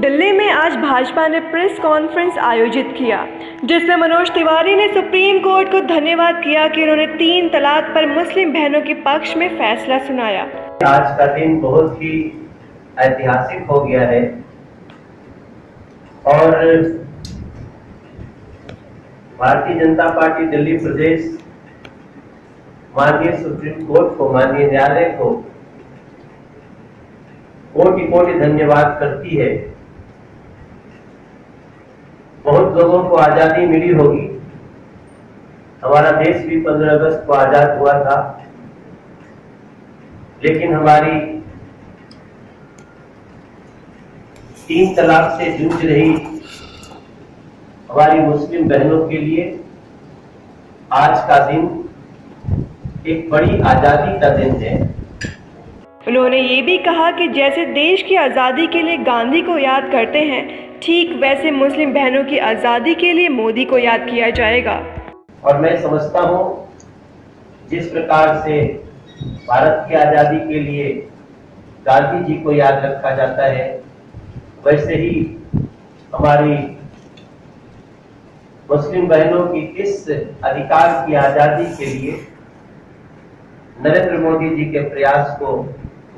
दिल्ली में आज भाजपा ने प्रेस कॉन्फ्रेंस आयोजित किया, जिसमें मनोज तिवारी ने सुप्रीम कोर्ट को धन्यवाद किया कि उन्होंने 3 तलाक पर मुस्लिम बहनों के पक्ष में फैसला सुनाया। आज का दिन बहुत ही ऐतिहासिक हो गया है और भारतीय जनता पार्टी दिल्ली प्रदेश माननीय सुप्रीम कोर्ट को, माननीय न्यायालय को कोटि कोटि धन्यवाद करती है। बहुत लोगों को आजादी मिली होगी, हमारा देश भी 15 अगस्त को आजाद हुआ था, लेकिन हमारी 3 तलाक से जूझ रही हमारी मुस्लिम बहनों के लिए आज का दिन एक बड़ी आजादी का दिन है। उन्होंने ये भी कहा कि जैसे देश की आज़ादी के लिए गांधी को याद करते हैं, ठीक वैसे मुस्लिम बहनों की आज़ादी के लिए मोदी को याद किया जाएगा। और मैं समझता हूँ जिस प्रकार से भारत की आज़ादी के लिए गांधी जी को याद रखा जाता है, वैसे ही हमारी मुस्लिम बहनों की इस अधिकार की आज़ादी के लिए नरेंद्र मोदी जी के प्रयास को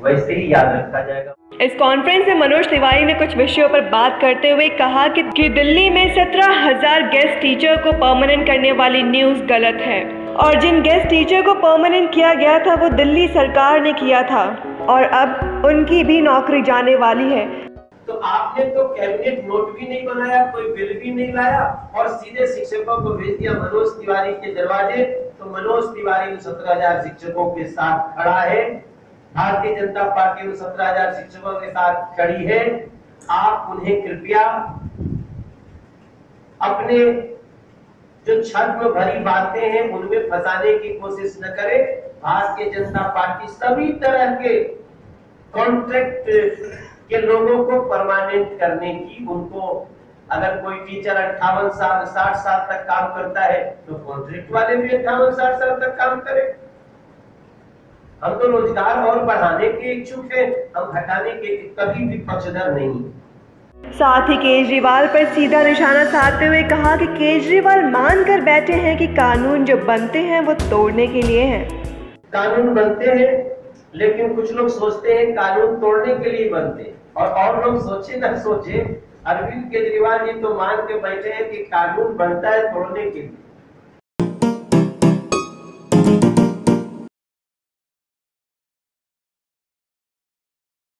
वैसे ही याद रखा जाएगा। इस कॉन्फ्रेंस में मनोज तिवारी ने कुछ विषयों पर बात करते हुए कहा कि दिल्ली में 17,000 गेस्ट टीचर को परमानेंट करने वाली न्यूज़ गलत है और जिन गेस्ट टीचर को परमानेंट किया गया था वो दिल्ली सरकार ने किया था और अब उनकी भी नौकरी जाने वाली है। तो आपने तो कैबिनेट नोट भी नहीं बनाया, कोई बिल भी नहीं लाया और सीधे शिक्षकों को भेज दिया मनोज तिवारी के दरवाजे। तो मनोज तिवारी 17,000 शिक्षकों के साथ खड़ा है, भारतीय जनता पार्टी 17,000 शिक्षकों के साथ खड़ी है। आप उन्हें कृपया अपने जो छद्म भरी बातें हैं उनमें फंसाने की कोशिश न करें। भारतीय जनता पार्टी सभी तरह के कॉन्ट्रैक्ट के लोगों को परमानेंट करने की, उनको अगर कोई टीचर 58 साल 60 साल तक काम करता है तो कॉन्ट्रैक्ट वाले भी 58 60 साल तक काम करें। हम तो रोजगार और बढ़ाने के इच्छुक हैं, हम घटाने के कभी भी पक्षधर नहीं। साथ ही केजरीवाल पर सीधा निशाना साधते हुए कहा कि केजरीवाल मान कर बैठे हैं कि कानून जो बनते हैं वो तोड़ने के लिए हैं। कानून बनते हैं लेकिन कुछ लोग सोचते हैं कानून तोड़ने के लिए बनते हैं और लोग सोचे न सोचे, अरविंद केजरीवाल जी तो मान के बैठे हैं कि कानून बनता है तोड़ने के लिए।